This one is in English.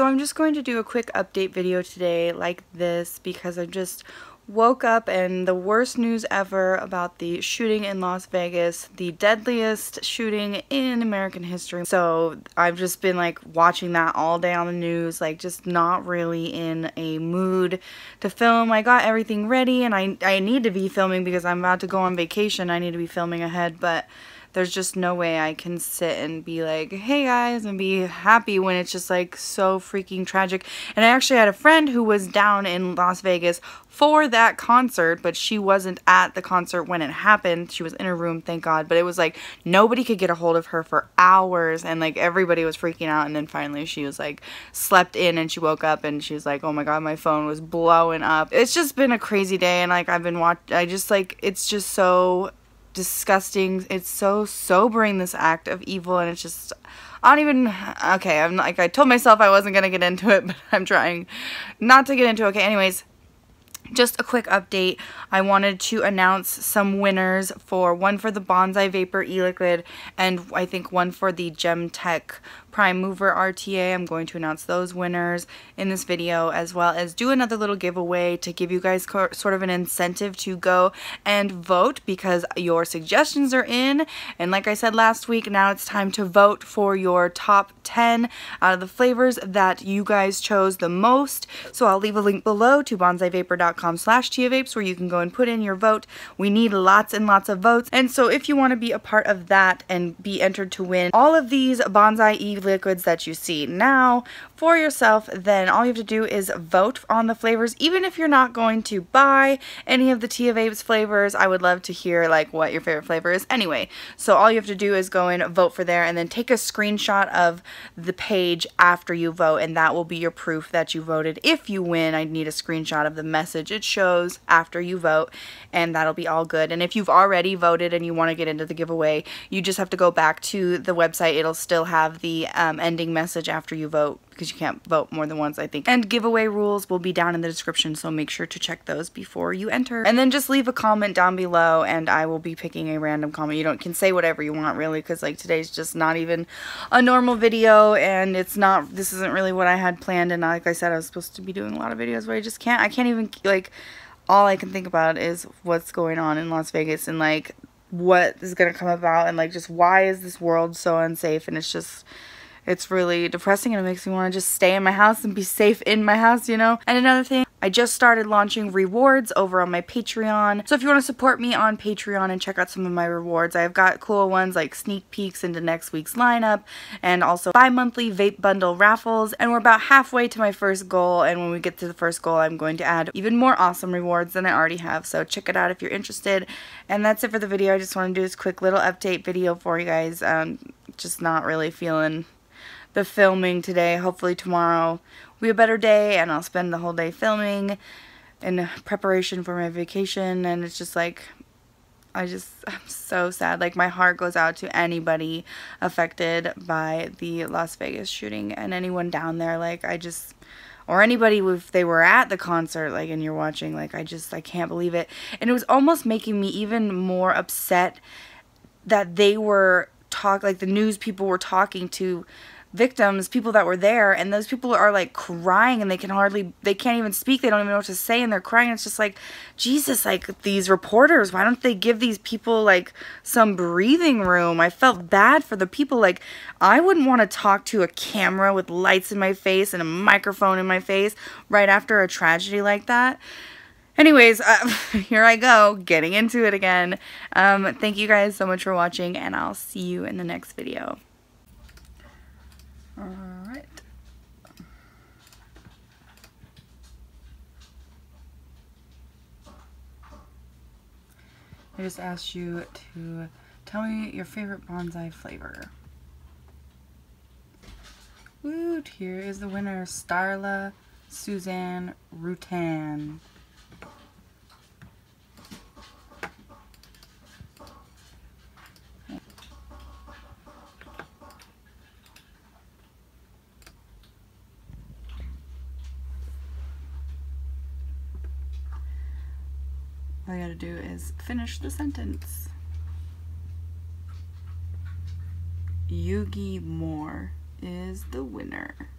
So I'm just going to do a quick update video today like this because I just woke up and the worst news ever about the shooting in Las Vegas, the deadliest shooting in American history. So I've just been like watching that all day on the news, like just not really in a mood to film. I got everything ready and I need to be filming because I'm about to go on vacation. I need to be filming ahead, but there's just no way I can sit and be like, hey guys, and be happy when it's just like so freaking tragic. And I actually had a friend who was down in Las Vegas for that concert, but she wasn't at the concert when it happened. She was in her room, thank God, but it was like nobody could get a hold of her for hours and like everybody was freaking out. And then finally she was like slept in and she woke up and she was like, oh my God, my phone was blowing up. It's just been a crazy day and like I've been watching, I just like, it's just so disgusting. It's so sobering, this act of evil, and it's just, I don't even, okay, I'm like, I told myself I wasn't gonna get into it, but I'm trying not to get into it. Okay, anyways, just a quick update. I wanted to announce some winners for one for the Bonsai Vapor e-liquid and I think one for the Gemtech Prime Mover RTA. I'm going to announce those winners in this video as well as do another little giveaway to give you guys sort of an incentive to go and vote because your suggestions are in. And like I said last week, now it's time to vote for your top 10 out of the flavors that you guys chose the most. So I'll leave a link below to bonsaivapor.com/TiaVapes where you can go and put in your vote. We need lots and lots of votes. And so if you want to be a part of that and be entered to win all of these Bonsai e-liquids that you see now for yourself, then all you have to do is vote on the flavors. Even if you're not going to buy any of the TiaVapes flavors, I would love to hear like what your favorite flavor is anyway. So all you have to do is go and vote for there and then take a screenshot of the page after you vote and that will be your proof that you voted. If you win, I need a screenshot of the message it shows after you vote and that'll be all good. And if you've already voted and you want to get into the giveaway, you just have to go back to the website. It'll still have the ending message after you vote because you can't vote more than once, I think. And giveaway rules will be down in the description, so make sure to check those before you enter. And then just leave a comment down below and I will be picking a random comment. You can say whatever you want really because like today's just not even a normal video and it's not, this isn't really what I had planned, and like I said, I was supposed to be doing a lot of videos but I just can't. I can't even, like, all I can think about is what's going on in Las Vegas and like what is gonna come about and like just why is this world so unsafe, and it's just, it's really depressing and it makes me want to just stay in my house and be safe in my house, you know. And another thing, I just started launching rewards over on my Patreon. So if you want to support me on Patreon and check out some of my rewards, I've got cool ones like sneak peeks into next week's lineup and also bi-monthly vape bundle raffles. And we're about halfway to my first goal, and when we get to the first goal, I'm going to add even more awesome rewards than I already have. So check it out if you're interested. And that's it for the video. I just want to do this quick little update video for you guys. Just not really feeling the filming today. Hopefully tomorrow will be a better day and I'll spend the whole day filming in preparation for my vacation. And it's just like, I'm so sad. Like, my heart goes out to anybody affected by the Las Vegas shooting and anyone down there. Like, I just, or anybody if they were at the concert, like, and you're watching, like, I can't believe it. And it was almost making me even more upset that they were like the news people were talking to victims, people that were there, and those people are like crying and they can't even speak, they don't even know what to say and they're crying. It's just like, Jesus, like, these reporters, why don't they give these people like some breathing room? I felt bad for the people. Like, I wouldn't want to talk to a camera with lights in my face and a microphone in my face right after a tragedy like that. Anyways, here I go, getting into it again. Thank you guys so much for watching and I'll see you in the next video. Alright. I just asked you to tell me your favorite bonsai flavor. Woot, here is the winner, Starla Suzanne Routan. All I gotta do is finish the sentence. Yugi Moore is the winner.